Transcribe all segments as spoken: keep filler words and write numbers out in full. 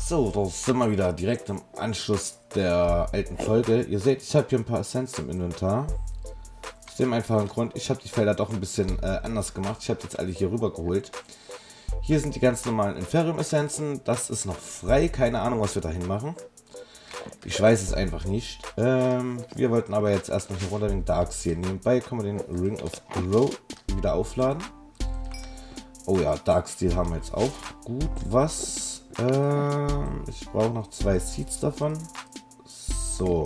So, da sind wir wieder direkt im Anschluss der alten Folge. Ihr seht, ich habe hier ein paar Essenzen im Inventar. Aus dem einfachen Grund, ich habe die Felder doch ein bisschen äh, anders gemacht. Ich habe jetzt alle hier rüber geholt. Hier sind die ganz normalen Inferium-Essenzen. Das ist noch frei. Keine Ahnung, was wir dahin machen. Ich weiß es einfach nicht. Ähm, wir wollten aber jetzt erstmal hier runter den Dark Steel. Nebenbei können wir den Ring of Glow wieder aufladen. Oh ja, Dark Steel haben wir jetzt auch. Gut, was? Ähm, ich brauche noch zwei Seeds davon. So.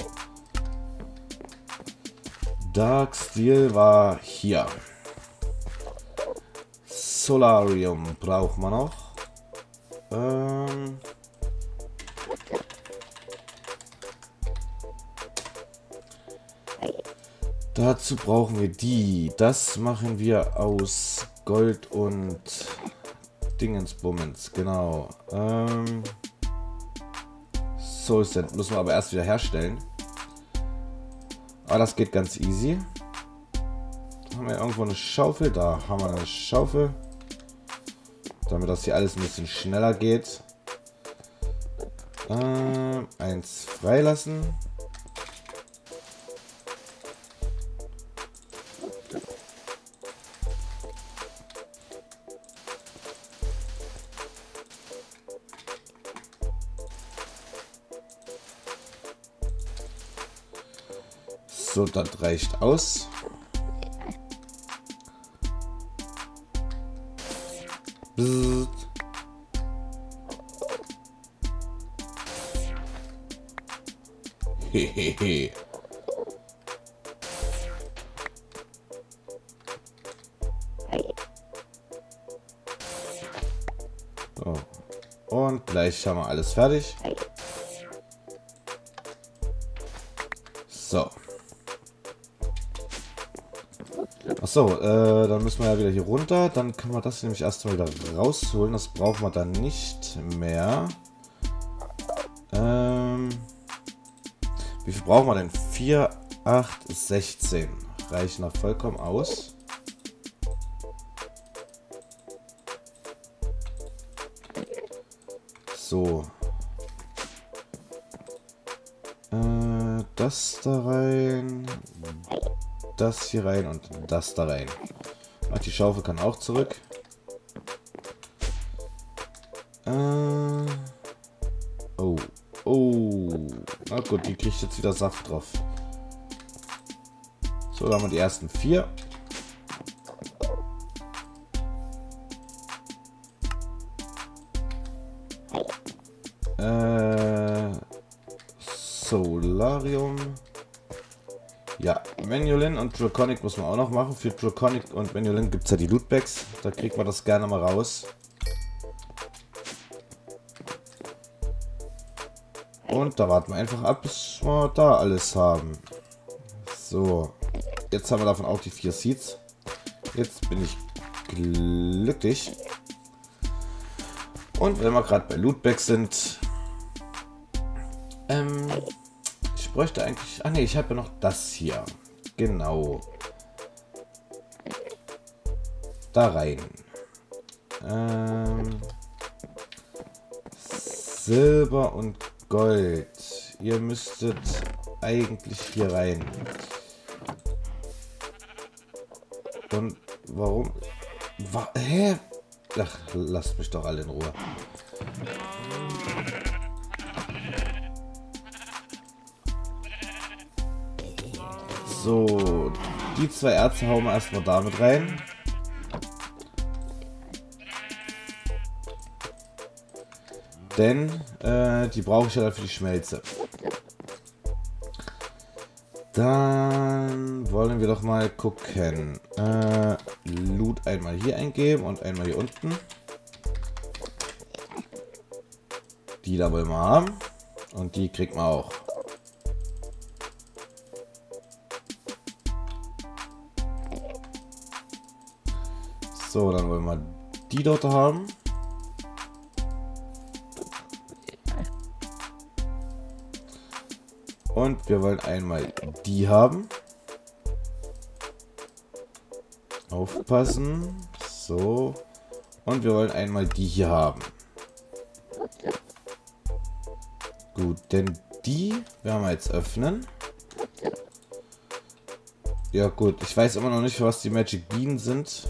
Dark Steel war hier. Solarium braucht man noch. Ähm... Dazu brauchen wir die. Das machen wir aus Gold und Dingensbummens. Genau. Ähm, Soulcent müssen wir aber erst wieder herstellen. Aber das geht ganz easy. Haben wir irgendwo eine Schaufel? Da haben wir eine Schaufel. Damit das hier alles ein bisschen schneller geht. Ähm, eins freilassen. So, das reicht aus. Bzzzt. Hehehe. So. Und gleich haben wir alles fertig. So. Achso, äh, dann müssen wir ja wieder hier runter. Dann können wir das nämlich erstmal wieder rausholen. Das brauchen wir dann nicht mehr. Ähm, wie viel brauchen wir denn? vier, acht, sechzehn. Reichen noch vollkommen aus. So. Äh, das da rein. Das hier rein und das da rein. Ach, die Schaufel kann auch zurück. Äh, oh. Oh. Na gut, die kriegt jetzt wieder Saft drauf. So, da haben wir die ersten vier. Äh, Solarium. Ja, Manylin und Draconic muss man auch noch machen. Für Draconic und Manylin gibt es ja die Lootbags. Da kriegt man das gerne mal raus. Und da warten wir einfach ab, bis wir da alles haben. So, jetzt haben wir davon auch die vier Seeds. Jetzt bin ich glücklich. Und wenn wir gerade bei Lootbags sind... Ähm... Ich bräuchte eigentlich... Ah ne, ich habe ja noch das hier. Genau. Da rein. Ähm, Silber und Gold. Ihr müsstet eigentlich hier rein. Und warum... Wa- Hä? Ach, lasst mich doch alle in Ruhe. So, die zwei Erze hauen wir erstmal damit rein. Denn äh, die brauche ich ja dann für die Schmelze. Dann wollen wir doch mal gucken. Äh, Loot einmal hier eingeben und einmal hier unten. Die da wollen wir haben. Und die kriegt man auch. So, dann wollen wir die dort haben. Und wir wollen einmal die haben. Aufpassen. So. Und wir wollen einmal die hier haben. Gut, denn die werden wir jetzt öffnen. Ja gut, ich weiß immer noch nicht, für was die Magic Beans sind.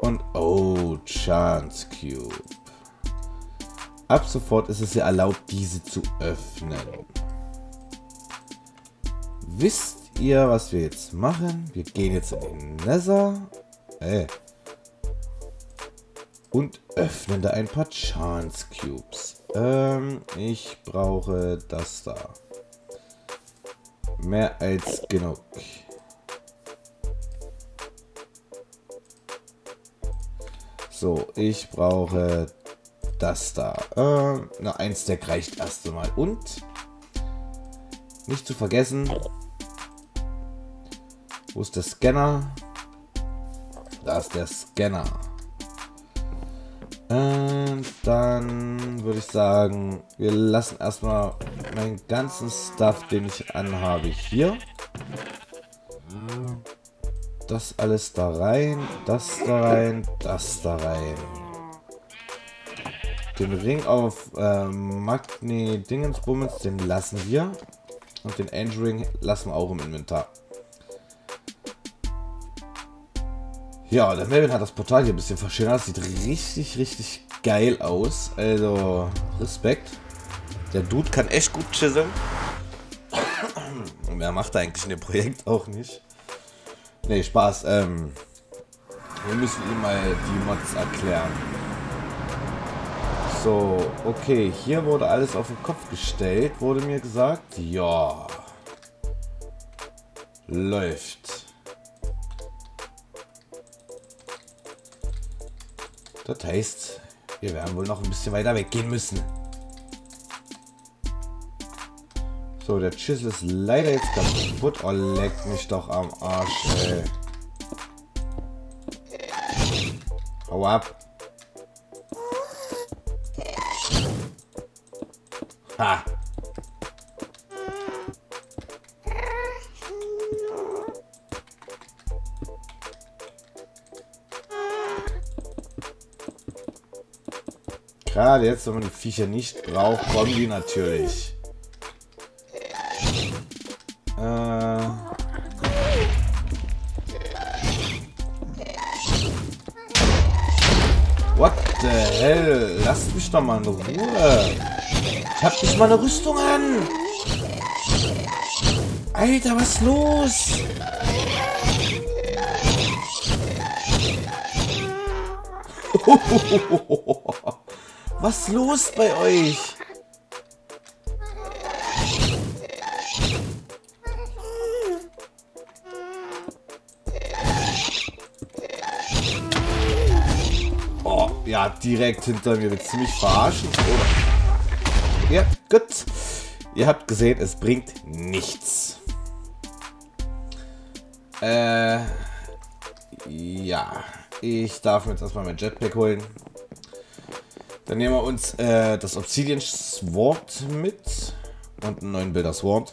Und oh, Chance Cube. Ab sofort ist es ja erlaubt, diese zu öffnen. Wisst ihr, was wir jetzt machen? Wir gehen jetzt in den Nether. Ey. Und öffnen da ein paar Chance Cubes. Ähm, ich brauche das da. Mehr als genug. So, ich brauche das da. Äh, na, ein Stack reicht erst einmal. Und nicht zu vergessen, wo ist der Scanner? Da ist der Scanner. Und dann würde ich sagen, wir lassen erstmal meinen ganzen Stuff, den ich anhabe, hier. Das alles da rein, das da rein, das da rein. Den Ring auf äh, Magni Dingensbummens, den lassen wir. Und den Endring lassen wir auch im Inventar. Ja, der Melvin hat das Portal hier ein bisschen verschönert. Das sieht richtig, richtig geil aus. Also, Respekt. Der Dude kann echt gut chiseln. Und mehr macht er eigentlich in dem Projekt auch nicht. Nee, Spaß. Ähm, wir müssen ihm mal die Mods erklären. So, okay. Hier wurde alles auf den Kopf gestellt, wurde mir gesagt. Ja. Läuft. Das heißt, wir werden wohl noch ein bisschen weiter weggehen müssen. So, der Chisel ist leider jetzt kaputt. Oh, leck mich doch am Arsch, ey. Hau ab. Ha. Gerade jetzt, wenn man die Viecher nicht braucht, kommen die natürlich. Äh. What the hell? Lasst mich doch mal in Ruhe. Ich hab nicht mal eine Rüstung an. Alter, was ist los? Was ist los bei euch? Oh, ja, direkt hinter mir wird ziemlich verarschen, oder? Ja, gut. Ihr habt gesehen, es bringt nichts. Äh, ja. Ich darf mir jetzt erstmal mein Jetpack holen. Dann nehmen wir uns äh, das Obsidian Sword mit und einen neuen Bilder Sword.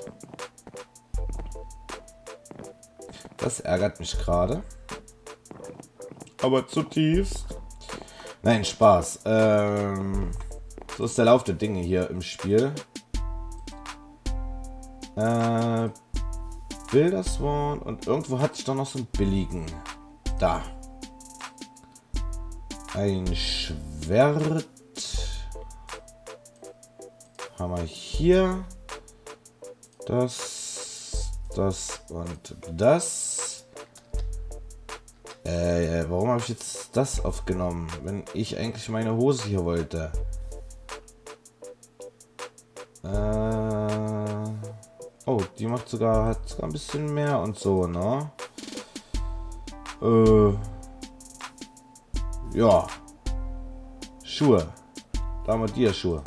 Das ärgert mich gerade. Aber zutiefst. Nein, Spaß. Ähm, so ist der Lauf der Dinge hier im Spiel. Äh, Bilder Sword und irgendwo hatte ich doch noch so einen billigen. Da. Ein Schwert. Haben wir hier das, das und das. Äh, warum habe ich jetzt das aufgenommen, wenn ich eigentlich meine Hose hier wollte? Äh, oh, die macht sogar, hat sogar ein bisschen mehr und so, ne? Äh, ja. Schuhe. Da haben wir die Schuhe.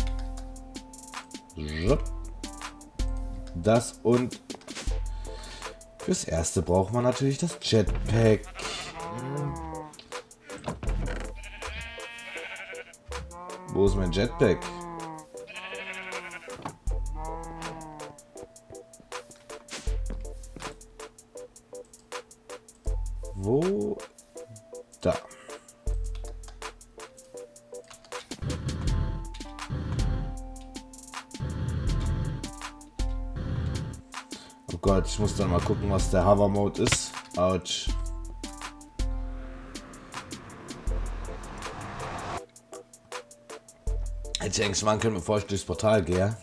Das und fürs Erste braucht man natürlich das Jetpack. Wo ist mein Jetpack? Wo? Da. Oh Gott, ich muss dann mal gucken, was der Hover-Mode ist. Autsch. Hätte ich eigentlich machen können, bevor ich durchs Portal gehe.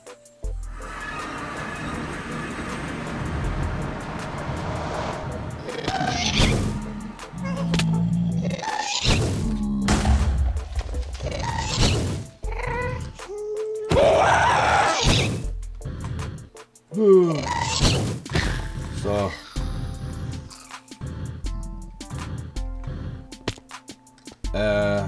So. Äh.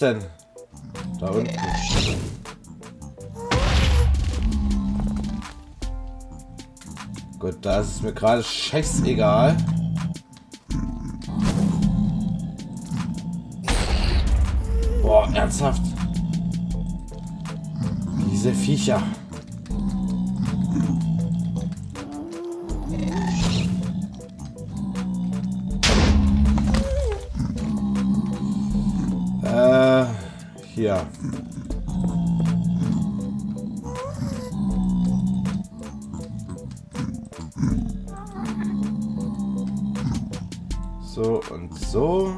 Denn? Da unten. Gut, da ist es mir gerade scheißegal. Boah, ernsthaft. Diese Viecher. Ja. So und so.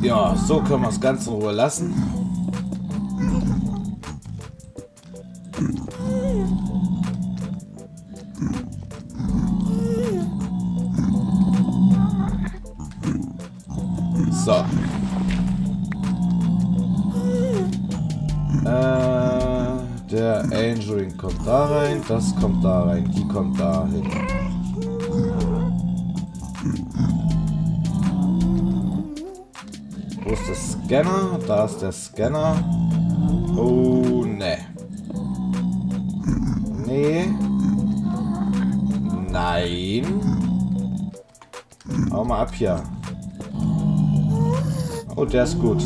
Ja, so können wir es ganz in Ruhe lassen. So. Äh, der Angelring kommt da rein, das kommt da rein, die kommt da hin. Wo ist der Scanner? Da ist der Scanner. Oh, ne. Nee. Nein. Hau mal ab hier. Oh, der ist gut.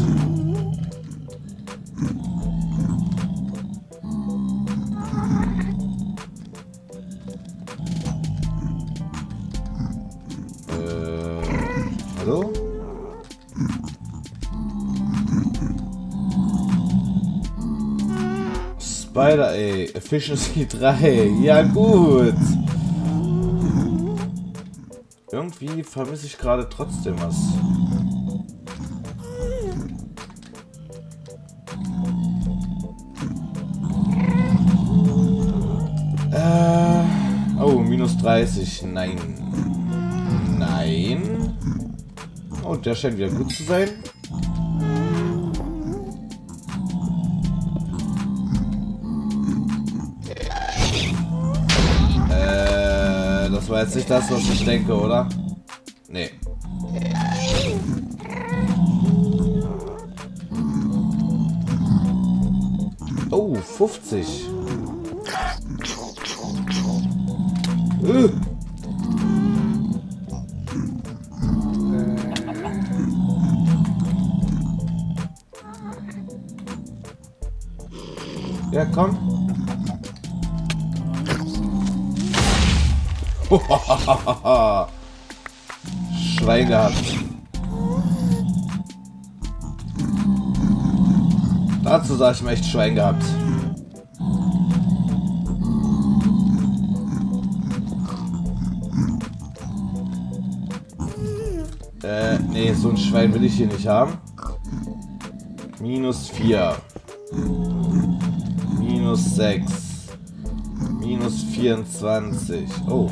Äh, hallo? Spider-A, Efficiency drei. Ja gut. Irgendwie vermisse ich gerade trotzdem was. dreißig, nein, nein. Oh, der scheint wieder gut zu sein. Äh, das war jetzt nicht das, was ich denke, oder? Nee. Oh, fünfzig. Äh. Ja, komm. Schwein gehabt. Dazu sag ich mir echt Schwein gehabt. Äh, nee, so ein Schwein will ich hier nicht haben. Minus vier. Minus sechs. Minus vierundzwanzig. Oh.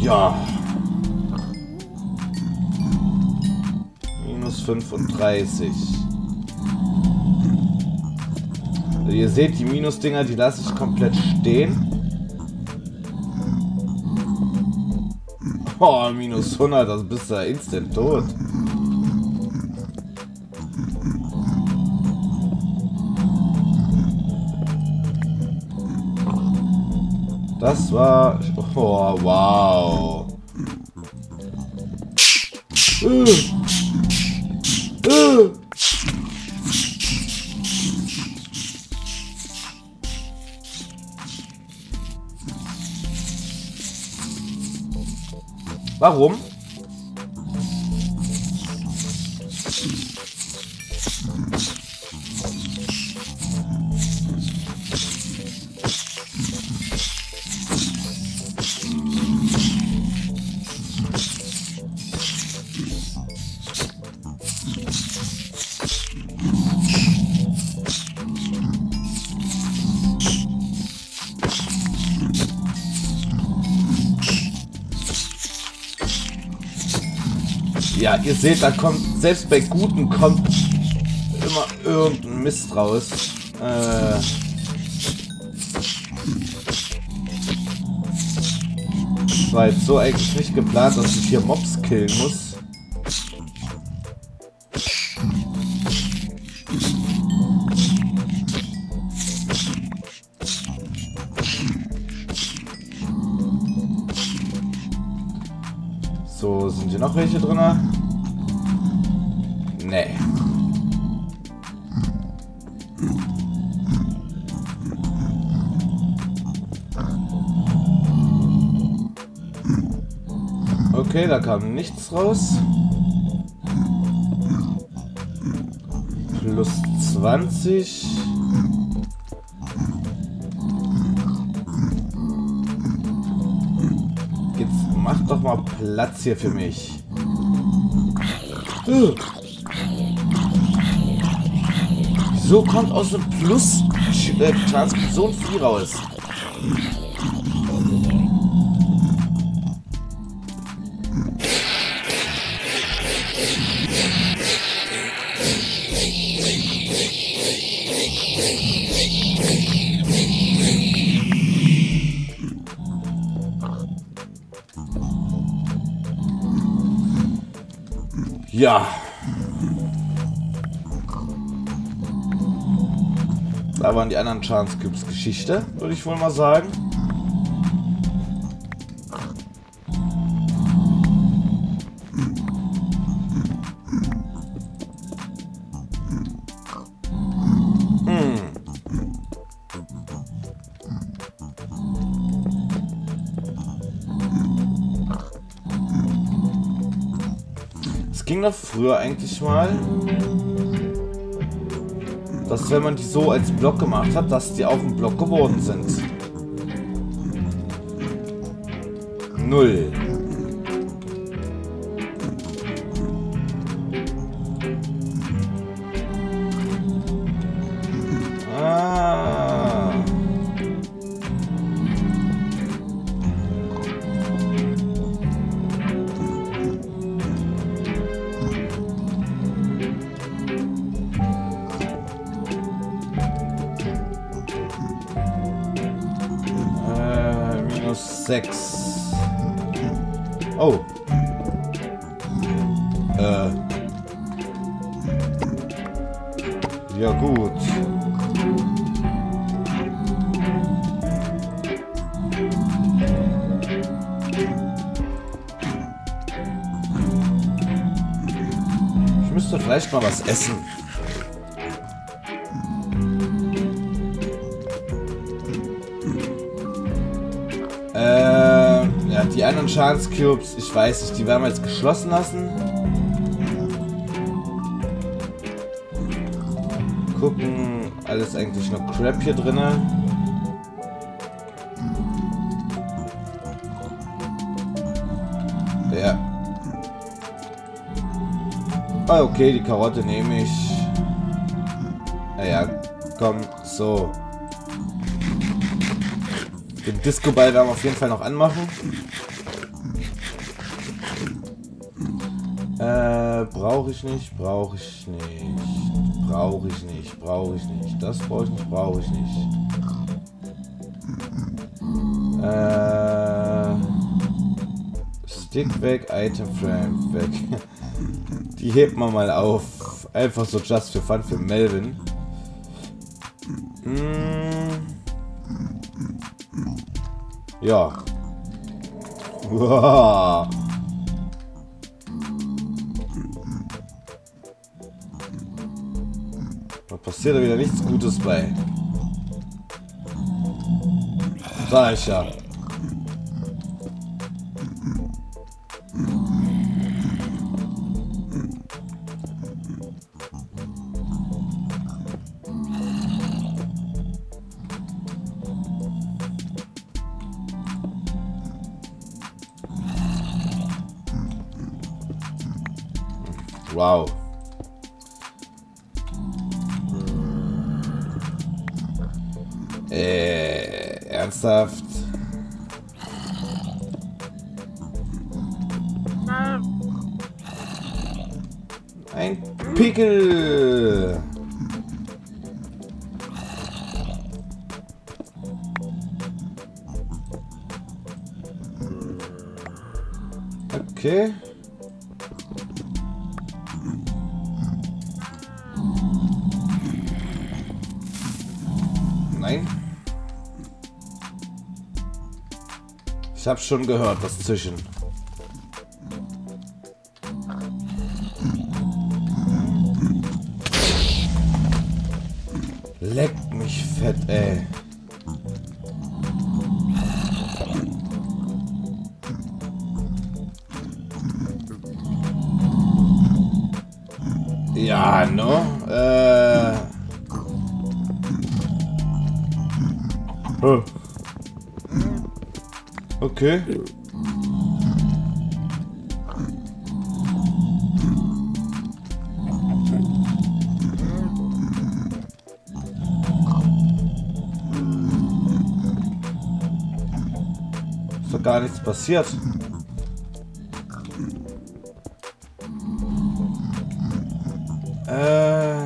Ja. fünfunddreißig. Also ihr seht, die Minusdinger, die lasse ich komplett stehen. Oh, minus hundert, also bist du ja instant tot. Das war... Oh, wow. Äh. Äh. Warum? Ja, ihr seht, da kommt, selbst bei Guten kommt immer irgendein Mist raus. Äh. Das war jetzt so eigentlich nicht geplant, dass ich hier Mobs killen muss. So, sind hier noch welche drin? Nee. Okay, da kam nichts raus. plus zwanzig. Jetzt mach doch mal Platz hier für mich. Uh. So kommt aus einem Plus äh, Transmission viel raus. Ja. Da waren die anderen Chance Cubes Geschichte, würde ich wohl mal sagen. Ging doch früher eigentlich mal, dass wenn man die so als Block gemacht hat, dass die auf dem Block geworden sind. Null. sechs. Oh. Äh. Ja gut. Ich müsste vielleicht mal was essen. Die anderen Chance Cubes, ich weiß nicht, die werden wir jetzt geschlossen lassen. Gucken, alles eigentlich nur Crap hier drin. Ja. Ah, okay, die Karotte nehme ich. Naja, komm, so. Den Disco-Ball werden wir auf jeden Fall noch anmachen. Äh, brauche ich nicht, brauche ich nicht, brauche ich nicht, brauche ich nicht, das brauche ich nicht, brauche ich nicht. Äh, Stick weg, Item Frame weg. Die hebt man mal auf. Einfach so just für fun für Melvin. Hm. Ja. Wow. Da passiert da wieder nichts Gutes bei. Sag ich ja. Wow. Äh, ernsthaft? Ein Pickel! Okay. Ich habe schon gehört, das Zischen. Leck mich fett, ey. Ja, no. Äh. Oh. Okay. Ist doch gar nichts passiert. Äh.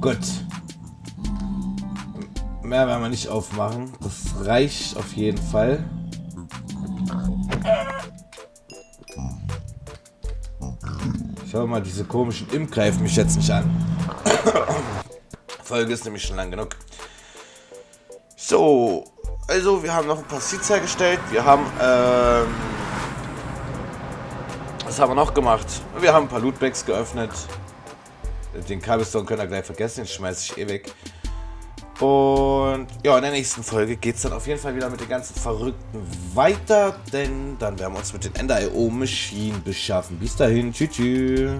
Gut. Mehr werden wir nicht aufmachen. Das reicht auf jeden Fall. Ich hoffe mal, diese komischen Imp greifen mich jetzt nicht an. Folge ist nämlich schon lang genug. So, also wir haben noch ein paar Seeds hergestellt. Wir haben, ähm, was haben wir noch gemacht? Wir haben ein paar Lootbags geöffnet. Den Kabelstone können wir gleich vergessen, den schmeiße ich eh weg. Und ja, in der nächsten Folge geht es dann auf jeden Fall wieder mit den ganzen Verrückten weiter, denn dann werden wir uns mit den Ender punkt i o Maschinen beschaffen. Bis dahin, tschüss.